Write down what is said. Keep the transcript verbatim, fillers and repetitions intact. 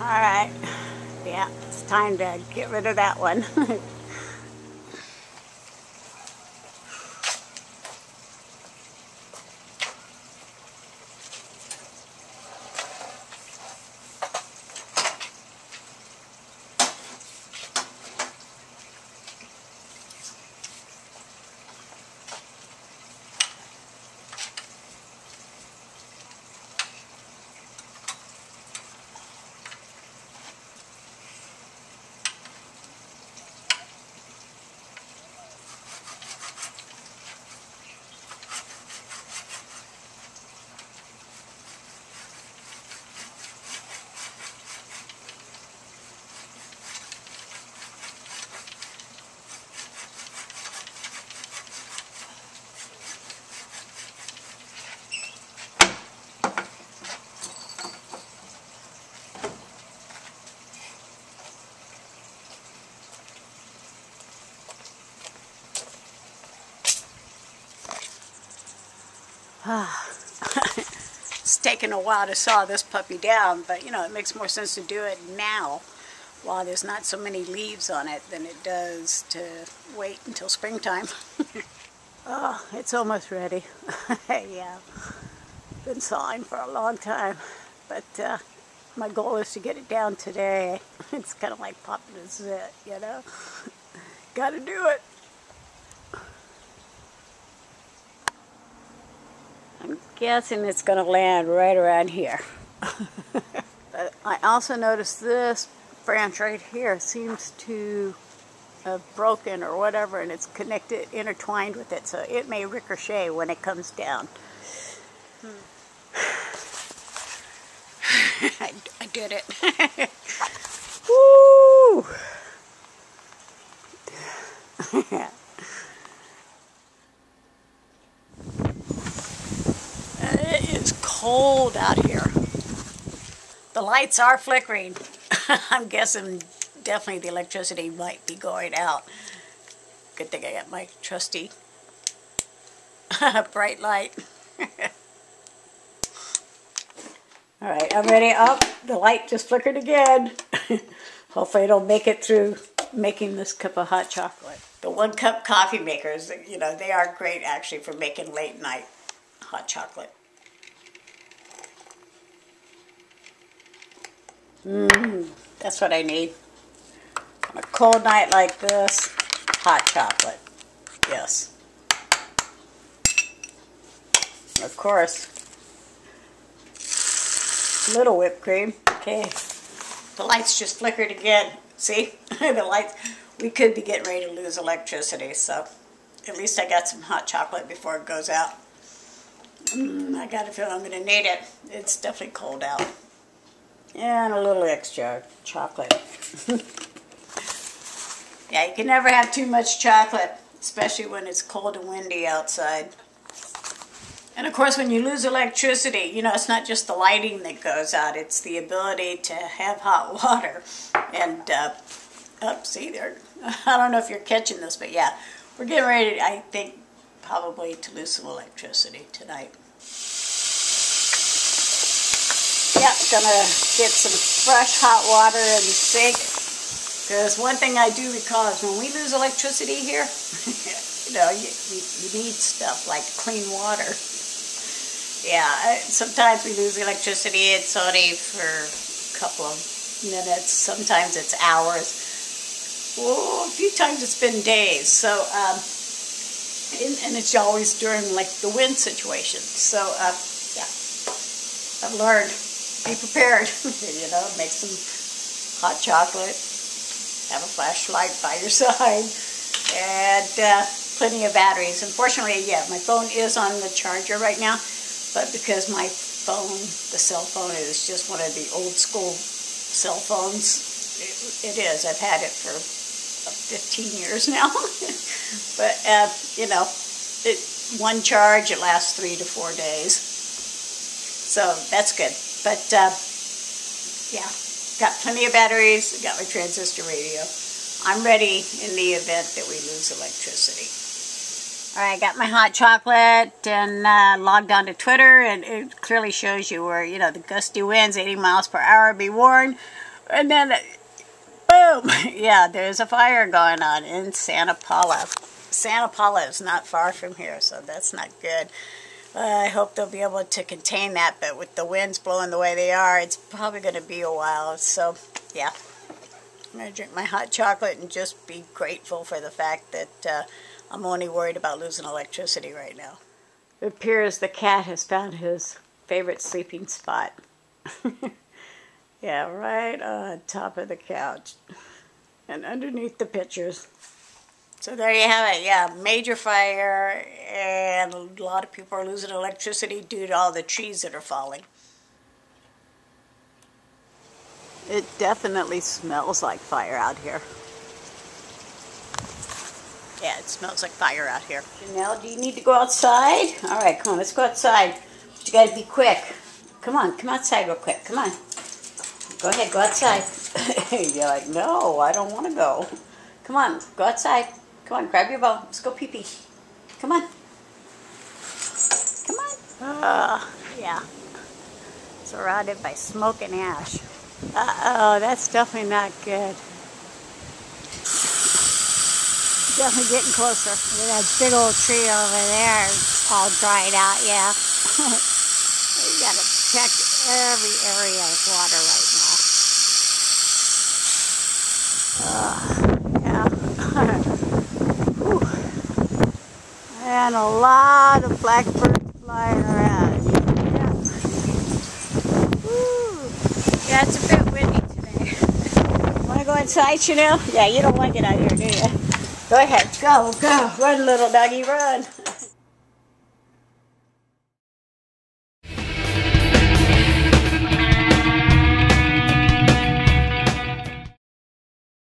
Alright, yeah, it's time to get rid of that one. It's taken a while to saw this puppy down, but you know, it makes more sense to do it now while there's not so many leaves on it than it does to wait until springtime. Oh, it's almost ready. Yeah, been sawing for a long time, but uh, my goal is to get it down today. It's kind of like popping a zit, you know. Gotta do it. I'm guessing it's going to land right around here. But I also noticed this branch right here seems to have broken or whatever, and it's connected, intertwined with it, so it may ricochet when it comes down. Hmm. I, I did it. Woo! Cold out here. The lights are flickering. I'm guessing definitely the electricity might be going out. Good thing I got my trusty bright light. All right, I'm ready. Oh, the light just flickered again. Hopefully it'll make it through making this cup of hot chocolate. The one cup coffee makers, you know, they are great actually for making late night hot chocolate. Mmm, that's what I need. On a cold night like this, hot chocolate. Yes. And of course, little whipped cream. Okay. The lights just flickered again. See? The lights. We could be getting ready to lose electricity, so at least I got some hot chocolate before it goes out. Mmm, I got a feeling I'm going to need it. It's definitely cold out. And a little extra chocolate. Yeah, you can never have too much chocolate, especially when it's cold and windy outside. And of course, when you lose electricity, you know, it's not just the lighting that goes out, it's the ability to have hot water. And, uh, oh, see there, I don't know if you're catching this, but yeah, we're getting ready, to, I think, probably to lose some electricity tonight. Yep, gonna get some fresh hot water in the sink, because one thing I do recall is when we lose electricity here, you know, you, you, you need stuff like clean water. Yeah, I, sometimes we lose electricity, it's only for a couple of minutes, sometimes it's hours. Oh, a few times it's been days, so, um, and, and it's always during like the wind situation, so, uh, yeah, I've learned. Be prepared, you know, make some hot chocolate, have a flashlight by your side, and uh, plenty of batteries. Unfortunately, yeah, my phone is on the charger right now, but because my phone, the cell phone, is just one of the old school cell phones, it, it is. I've had it for fifteen years now, but, uh, you know, it, one charge, it lasts three to four days, so that's good. But, uh, yeah, got plenty of batteries, got my transistor radio. I'm ready in the event that we lose electricity. All right, got my hot chocolate and uh, logged on to Twitter, and it clearly shows you where, you know, the gusty winds, eighty miles per hour, be warned. and then boom, yeah, there's a fire going on in Santa Paula. Santa Paula is not far from here, so that's not good. Uh, I hope they'll be able to contain that, but with the winds blowing the way they are, it's probably going to be a while. So, yeah, I'm going to drink my hot chocolate and just be grateful for the fact that uh, I'm only worried about losing electricity right now. It appears the cat has found his favorite sleeping spot. Yeah, right on top of the couch and underneath the pictures. So there you have it. Yeah, major fire, and a lot of people are losing electricity due to all the trees that are falling. It definitely smells like fire out here. Yeah, it smells like fire out here. Janelle, do you need to go outside? All right, come on, let's go outside. But you gotta be quick. Come on, come outside real quick, come on. Go ahead, go outside. You're like, no, I don't want to go. Come on, go outside. Come on, grab your ball. Let's go pee-pee. Come on. Come on. Uh, yeah. Surrounded by smoke and ash. Uh-oh, that's definitely not good. Definitely getting closer. Look at that big old tree over there. It's all dried out, yeah. You got to check every area of water right now. Uh, yeah. And a lot of blackbirds flying around. Yeah. Yeah, it's a bit windy today. Want to go inside, Chanel? Yeah, you don't want to get out of here, do you? Go ahead. Go, go. Run, little doggy, run.